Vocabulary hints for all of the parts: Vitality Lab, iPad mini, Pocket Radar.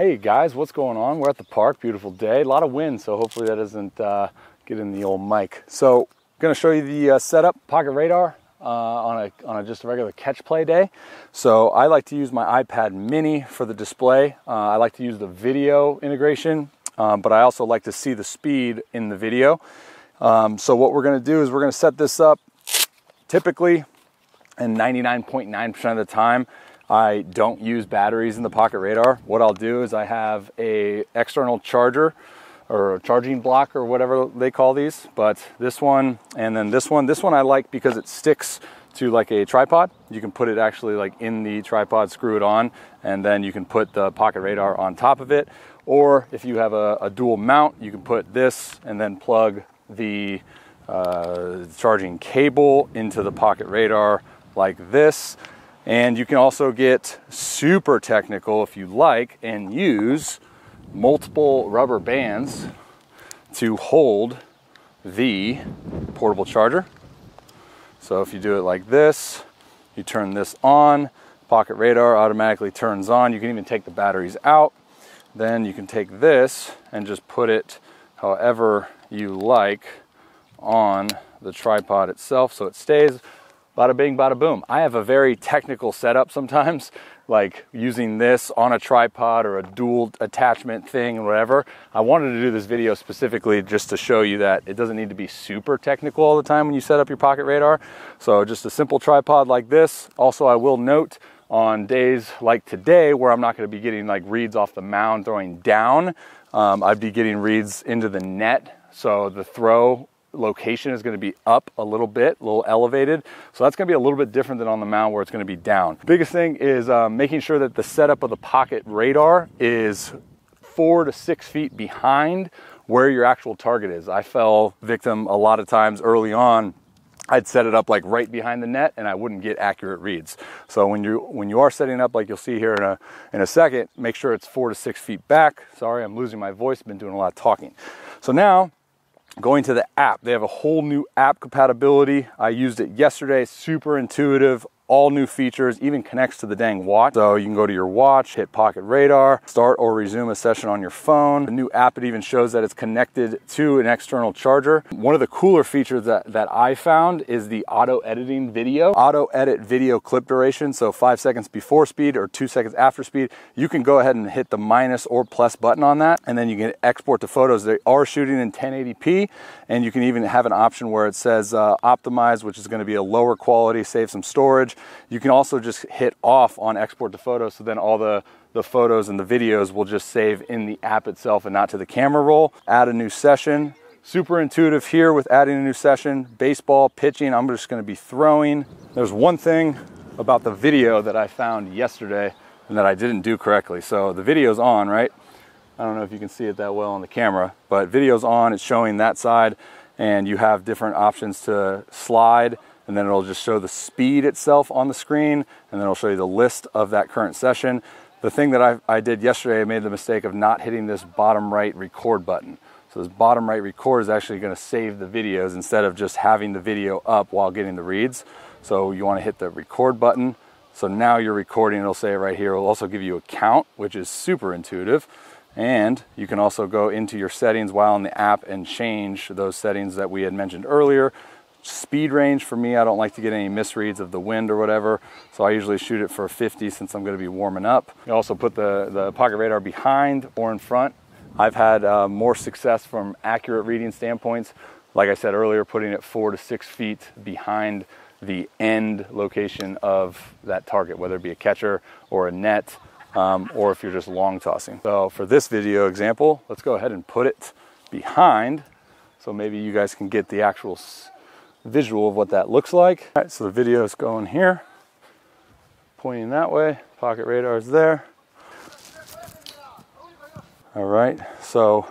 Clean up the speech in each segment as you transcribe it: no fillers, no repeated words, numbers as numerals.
Hey guys, what's going on? We're at the park, beautiful day, a lot of wind, so hopefully that doesn't get in the old mic. So I'm gonna show you the setup, Pocket Radar, on just a regular catch play day. So I like to use my iPad mini for the display. I like to use the video integration, but I also like to see the speed in the video. So what we're gonna do is we're gonna set this up typically, and 99.9% of the time, I don't use batteries in the Pocket Radar. What I'll do is I have an external charger or a charging block or whatever they call these, but this one and then this one. This one I like because it sticks to like a tripod. You can put it actually like in the tripod, screw it on, and then you can put the Pocket Radar on top of it. Or if you have a dual mount, you can put this and then plug the charging cable into the Pocket Radar like this. And you can also get super technical if you like and use multiple rubber bands to hold the portable charger. So if you do it like this, you turn this on, Pocket Radar automatically turns on. You can even take the batteries out. Then you can take this and just put it however you like on the tripod itself so it stays. Bada bing, bada boom. I have a very technical setup sometimes, like using this on a tripod or a dual attachment thing, whatever. I wanted to do this video specifically just to show you that it doesn't need to be super technical all the time when you set up your Pocket Radar. So just a simple tripod like this. Also, I will note on days like today where I'm not gonna be getting like reads off the mound throwing down, I'd be getting reads into the net. So the throw location is going to be up a little bit, a little elevated. So that's going to be a little bit different than on the mound where it's going to be down. Biggest thing is making sure that the setup of the Pocket Radar is 4 to 6 feet behind where your actual target is. I fell victim a lot of times early on. I'd set it up like right behind the net and I wouldn't get accurate reads. So when you are setting up, like you'll see here in a second, make sure it's 4 to 6 feet back. Sorry, I'm losing my voice. Been doing a lot of talking. So now, going to the app, they have a whole new app compatibility. I used it yesterday, super intuitive, all new features, even connects to the dang watch. So you can go to your watch, hit Pocket Radar, start or resume a session on your phone. The new app, it even shows that it's connected to an external charger. One of the cooler features that I found is the auto editing video. Auto edit video clip duration, so 5 seconds before speed or 2 seconds after speed. You can go ahead and hit the minus or plus button on that, and then you can export to photos. They are shooting in 1080p, and you can even have an option where it says optimize, which is gonna be a lower quality, save some storage. You can also just hit off on export to photos, so then all the photos and the videos will just save in the app itself and not to the camera roll. Add a new session. Super intuitive here with adding a new session. Baseball, pitching, I'm just gonna be throwing. There's one thing about the video that I found yesterday and that I didn't do correctly. So the video's on, right? I don't know if you can see it that well on the camera, but video's on, it's showing that side, and you have different options to slide. And then it'll just show the speed itself on the screen, and then it'll show you the list of that current session. The thing that I did yesterday, I made the mistake of not hitting this bottom right record button. So this bottom right record is actually gonna save the videos instead of just having the video up while getting the reads. So you wanna hit the record button. So now you're recording, it'll say it right here. It'll also give you a count, which is super intuitive. And you can also go into your settings while in the app and change those settings that we had mentioned earlier. Speed range for me, I don't like to get any misreads of the wind or whatever, so I usually shoot it for 50 since I'm going to be warming up. You also put the Pocket Radar behind or in front. I've had more success from accurate reading standpoints, like I said earlier, putting it 4 to 6 feet behind the end location of that target, whether it be a catcher or a net, or if you're just long tossing. So for this video example, let's go ahead and put it behind, so maybe you guys can get the actual visual of what that looks like. All right, so the video is going here, pointing that way. Pocket Radar is there. All right, so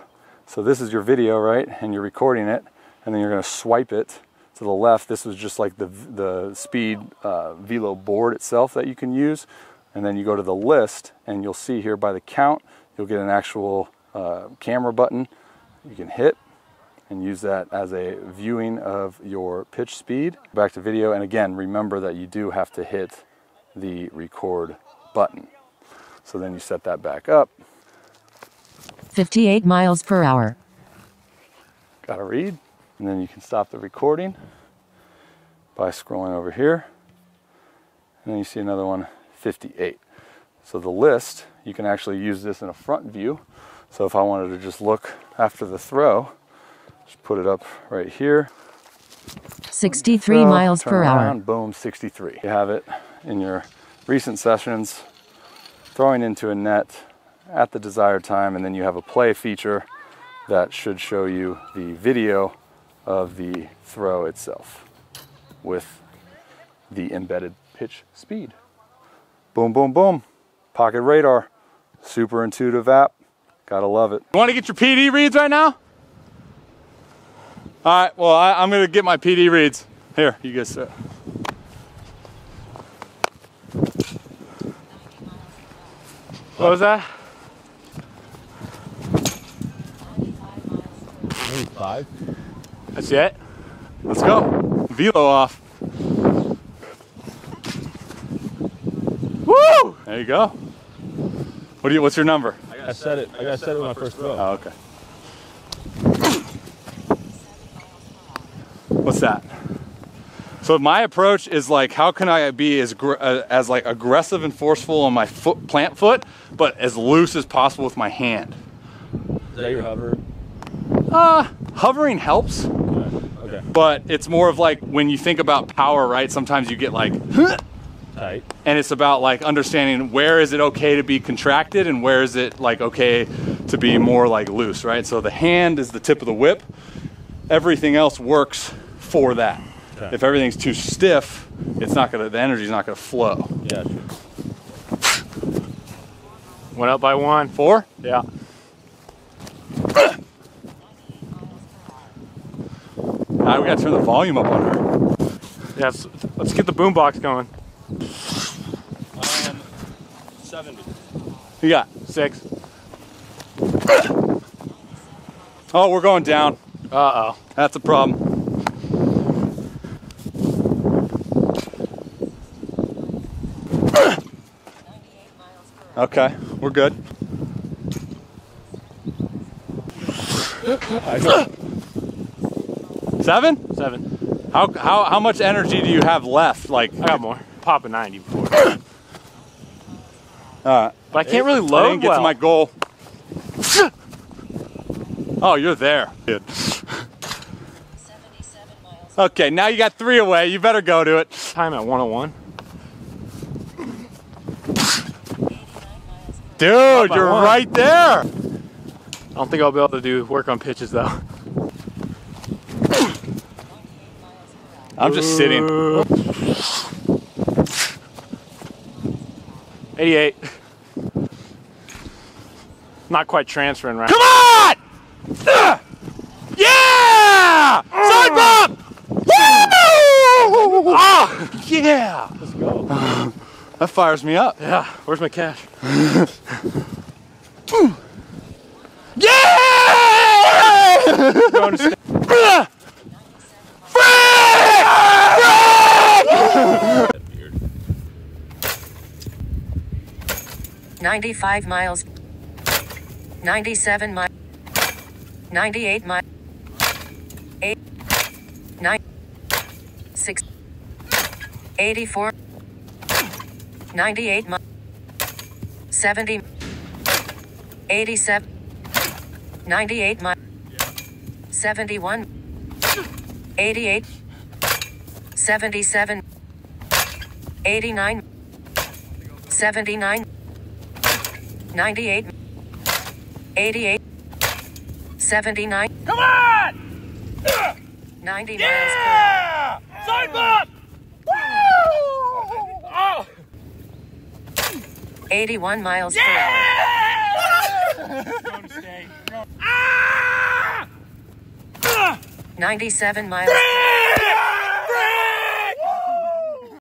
this is your video, right? And you're recording it, and then you're going to swipe it to the left. This was just like the speed velo board itself that you can use, and then you go to the list, and you'll see here by the count, you'll get an actual camera button you can hit and use that as a viewing of your pitch speed. Back to video, and again, remember that you do have to hit the record button. So then you set that back up. 58 miles per hour. Gotta read, and then you can stop the recording by scrolling over here. And then you see another one, 58. So the list, you can actually use this in a front view. So if I wanted to just look after the throw, just put it up right here. 63 miles per hour. Boom, 63. You have it in your recent sessions, throwing into a net at the desired time, and then you have a play feature that should show you the video of the throw itself with the embedded pitch speed. Boom, boom, boom. Pocket Radar, super intuitive app. Gotta love it. You wanna get your PD reads right now? All right, well, I'm gonna get my PD reads. Here, you guys sit. What was that? 95. That's it. Let's go. Velo off. Woo! There you go. What do you? What's your number? I said it. I got set it with my first throw. Oh, okay. What's that? So my approach is like, how can I be as like aggressive and forceful on my foot, plant foot, but as loose as possible with my hand. Is that your hover? Hovering helps. Okay. But it's more of like when you think about power, right? Sometimes you get like, huh! Tight. And it's about like understanding where is it okay to be contracted and where is it like okay to be more like loose, right? So the hand is the tip of the whip. Everything else works for that. Okay. If everything's too stiff, it's not gonna. The energy's not gonna flow. Yeah. Sure. Went up by one. Four. Yeah. Now we gotta turn the volume up on her. Yes. Yeah, let's get the boombox going. 70. You got six. Oh, we're going down. Uh-oh. That's a problem. Okay, we're good. Seven? Seven. How much energy do you have left? Like I got more. Pop a 90 before. But I can't really load. I didn't get to my goal. Oh, you're there. Dude. Okay, now you got three away. You better go to it. Time at 101. Dude, you're right there. I don't think I'll be able to do work on pitches though. I'm just sitting. 88. Not quite transferring right. Come on! Yeah! Side bump! Woo! Ah, yeah! Let's go. That fires me up. Yeah. Where's my cash? Yeah! Free! 95 miles. 97 miles. 98 miles. 8. 9. 6. 84. 98 miles. 70. 87. 98 miles. 71. 88. 77. 89. 79. 98. 88. 79. Come on! 90 miles per hour. Side bump! Woo! Oh. 81 miles per hour. 97 miles per hour.